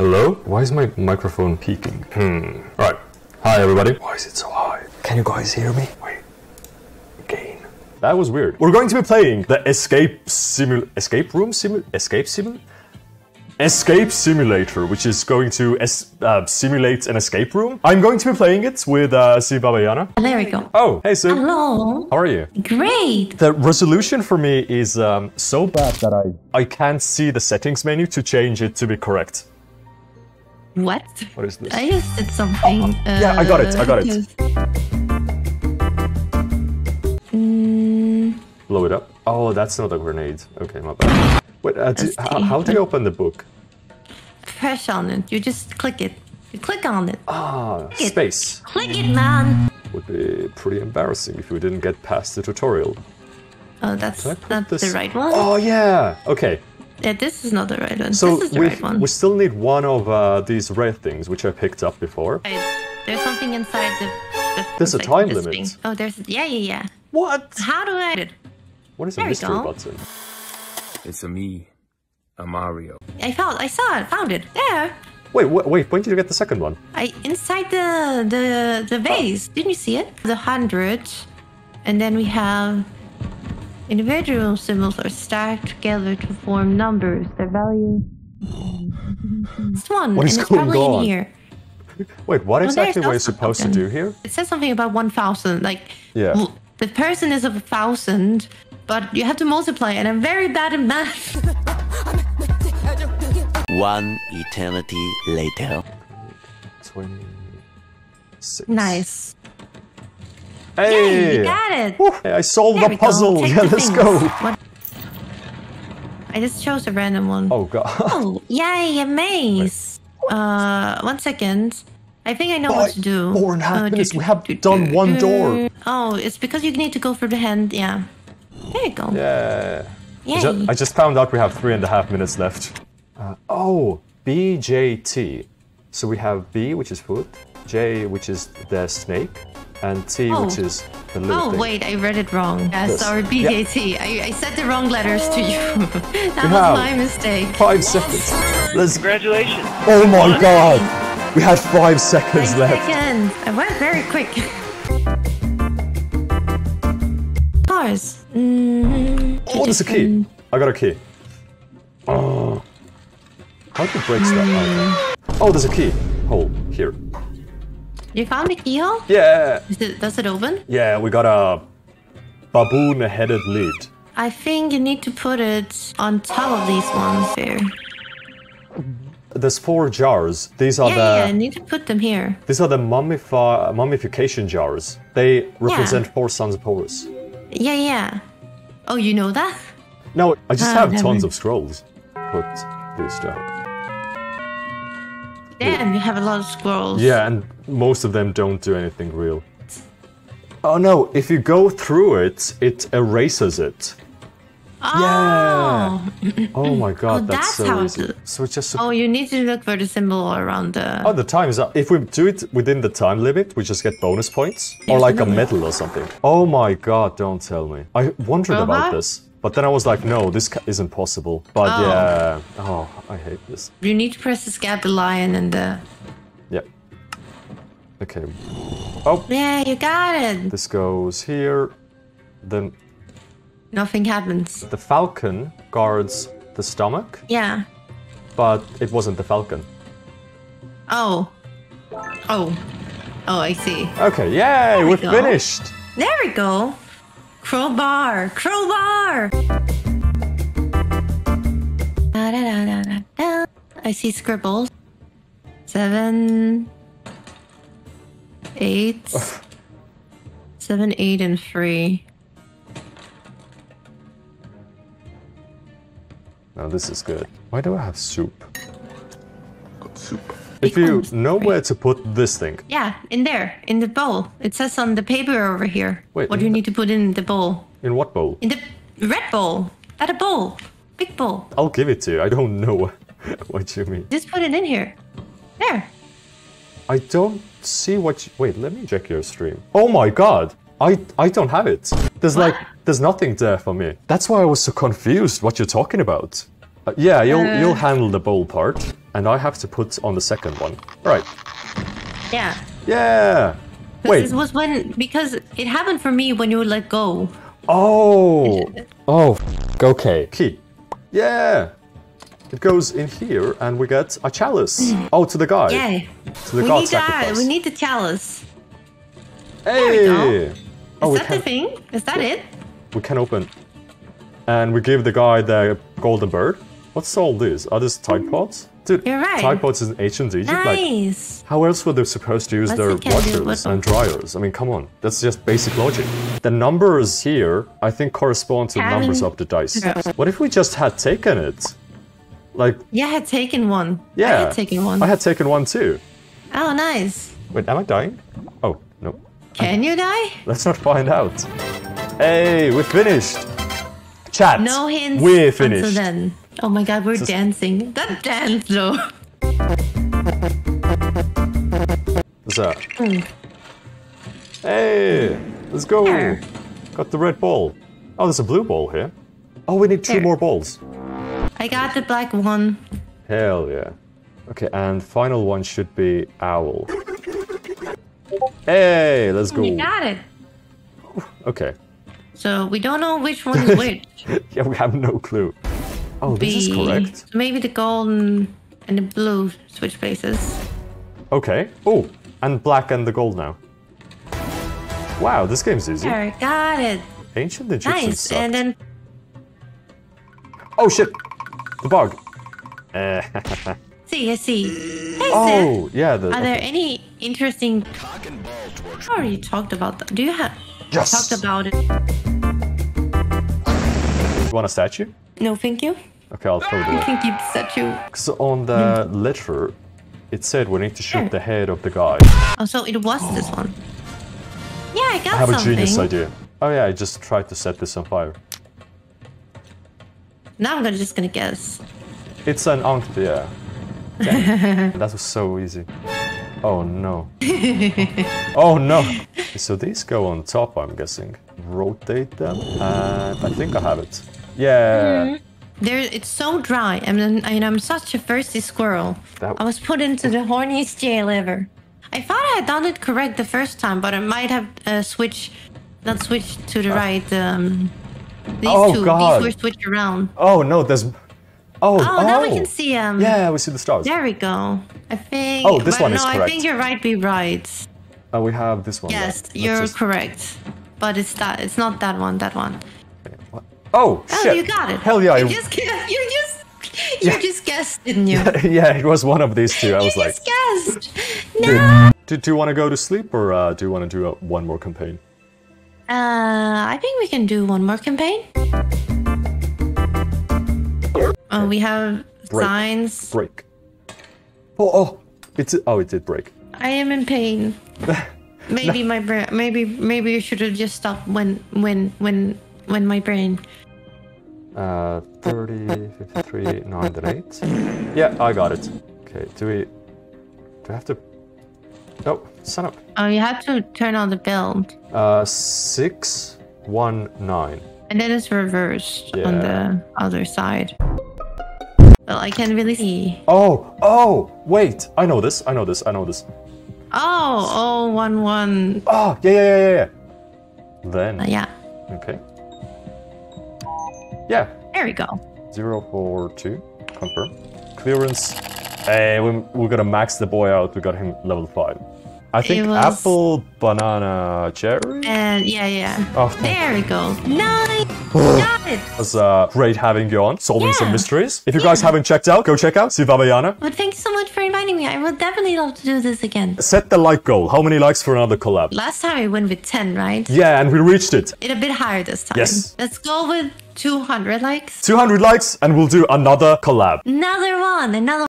Hello? Why is my microphone peaking? Alright. Hi, everybody. Why is it so high? Can you guys hear me? Wait. Gain. That was weird. We're going to be playing the Escape Simulator, which is going to simulate an escape room. I'm going to be playing it with Sifbabayana. There we go. Oh, hey Sif. Hello. How are you? Great. The resolution for me is so bad that I can't see the settings menu to change it to be correct. What? What is this? I just did something. Oh, yeah, I got it. I got it. Blow it up. Oh, that's not a grenade. Okay, my bad. Wait, how do you open the book? Press on it. You just click it. You click on it. Ah, space. Click it, man. Would be pretty embarrassing if we didn't get past the tutorial. Oh, that's not the right one? Oh, yeah. Okay. Yeah, this is not the right one. So this is the right one. We still need one of these red things, which I picked up before. There's something inside the... There's a time limit. Thing. Oh, there's... Yeah, yeah, yeah. What? How do I... What is a mystery button? It's a me, a Mario. I found it. There. Wait. When did you get the second one? Inside the vase. Oh. Didn't you see it? The 100, and then we have individual symbols are stacked together to form numbers. Their value. It's one. What is and going it's probably on? In here. Wait, what exactly were you supposed to do here? It says something about 1,000. Like, yeah, the person is of 1,000. But you have to multiply, and I'm very bad at math. One eternity later. 26. Nice. Hey! Yay, you got it! Woo. I solved the puzzle! Yeah, let's go! What? I just chose a random one. Oh, God. Oh, yay, a maze! Wait. 1 second. I think I know what to do. 4.5 minutes, we have done one door. Oh, it's because you need to go through the hand, yeah. There you go. Yeah. I just found out we have 3.5 minutes left. Oh, BJT. So we have B, which is food, J, which is the snake, and T, which is the little thing. Wait, I read it wrong. Sorry, BJT. Yeah. I said the wrong letters to you. That was my mistake. 5 seconds. Let's... Congratulations. Oh my God. We had 5 seconds left. I went very quick. Oh, there's a key. I got a key. Oh. How do you break that out? Oh, there's a key hole here. You found the keyhole? Yeah. Does it open? Yeah, we got a baboon-headed lid. I think you need to put it on top of these ones here. There's 4 jars. These are I need to put them here. These are the mummification jars. They represent 4 sons of Horus. Yeah, yeah. Oh, you know that? No, I just have tons of scrolls. Put this down. Damn, you have a lot of scrolls. Yeah, and most of them don't do anything real. Oh no, if you go through it, it erases it. Oh! Yeah. Oh my God, that's so easy. So it's just... Oh, you need to look for the symbol all around the... Oh, the time is up. If we do it within the time limit, we just get bonus points. Or like a medal or something. Oh my God, don't tell me. I wondered about this. But then I was like, no, this isn't possible. But yeah... Oh, I hate this. You need to press the scab, the lion, and the... Yep. Yeah. Okay. Oh! Yeah, you got it! This goes here. Then... Nothing happens. The falcon guards the stomach. Yeah. But it wasn't the falcon. Oh. Oh. Oh, I see. Okay, yay, we're finished. There we go. Crowbar, crowbar. I see scribbles. 7, 8, 7, 8, and 3. Oh, this is good. Why do I have soup? Got soup. If you know where to put this thing. Yeah, in there, in the bowl. It says on the paper over here. Wait, what do you need to put in the bowl? In what bowl? In the red bowl. Not a bowl. Big bowl. I'll give it to you. I don't know what you mean. Just put it in here. There. I don't see what you... Wait, let me check your stream. Oh my God. I don't have it. There's there's nothing there for me. That's why I was so confused what you're talking about. Yeah, you'll handle the bowl part. and I have to put on the second one. Right. Yeah. Yeah. Wait. It was when, because it happened for me when you let go. Oh. Oh. Okay. Key. Yeah. It goes in here, and we get a chalice. Oh, to the guy. Yeah. To the god sacrifice. We need the chalice. Hey. There we go. Oh, is that the thing? Is that it? We can open. And we give the guy the golden bird. What's all this? Are these Tide Pods? Dude, you're right. Tide Pods is in ancient Egypt. Nice. Like, how else were they supposed to use their washers and dryers? I mean, come on. That's just basic logic. The numbers here, I think, correspond to the numbers of the dice. What if we just had taken it? Like, yeah, I had taken one. Yeah. I had taken one. I had taken one too. Oh, nice. Wait, am I dying? Oh, no. Can you die? Let's not find out. Hey, we're finished. Chat. No hints. We're finished. Until then. Oh my god, we're dancing. That dance though. What's that? Hey, let's go. There. Got the red ball. Oh, there's a blue ball here. Oh, we need two more balls. I got the black one. Hell yeah. Okay, and final one should be owl. Hey, let's go. We got it. Okay. So we don't know which one is which. Yeah, we have no clue. Oh, this is correct. So maybe the golden and the blue switch places. Okay. Oh, and black and the gold now. Wow, this game's easy. There, got it. Ancient Egyptian stuff. And then... Oh, shit. The bug. See, I see. Hey, oh, Seth. Yeah. Are there any interesting... I already talked about that. Do you have... Yes. Talked about it. You want a statue? No, thank you. Okay, I'll throw it away. You can keep the statue. So on the letter, it said we need to shoot the head of the guy. Oh, so it was this one. Yeah, I got something. I have a genius idea. Oh yeah, I just tried to set this on fire. Now I'm just gonna guess. It's an unct, yeah. That was so easy. Oh no. Oh no. So these go on top, I'm guessing. Rotate them, and I think I have it. Yeah. It's so dry. I mean, I'm such a thirsty squirrel. I was put into the horniest jail ever. I thought I had done it correct the first time, but I might have not switched to the right. These were switched around. Oh no, there's. Oh, now we can see them. Yeah, we see the stars. There we go. I think. Oh, this one is correct. No, I think you're right. Be right. Oh, we have this one. Yes, you're correct. But it's that. It's not that one. That one. Oh, shit. You got it. Hell yeah. You just guessed, didn't you? Yeah, it was one of these two. I was like... You just guessed. No. Do you want to go to sleep or do you want to do one more campaign? I think we can do one more campaign. Oh, we have signs. Break. Oh, it did break. I am in pain. Maybe my brain... Maybe you should have just stopped when my brain 30 53 9 and 8. Yeah, I got it. Okay, do I have to... Oh, sign up. Oh, you have to turn on the build. 6 1 9, and then it's reversed on the other side. Well, I can't really see. Oh wait, I know this. Oh, 1 1. Oh yeah. Then okay. Yeah. There we go. 0 4 2. Confirm. Clearance. Hey, we're gonna max the boy out. We got him level 5. I think apple, banana, cherry. And yeah. Oh, there we go. Nice. Got it. It was great having you on, solving some mysteries. If you guys haven't checked out, go check out Sifbabayana. But thank you so much for inviting me. I would definitely love to do this again. Set the like goal. How many likes for another collab? Last time I went with 10, right? Yeah, and we reached it. It's a bit higher this time. Yes. Let's go with 200 likes. 200 likes, and we'll do another collab. Another one.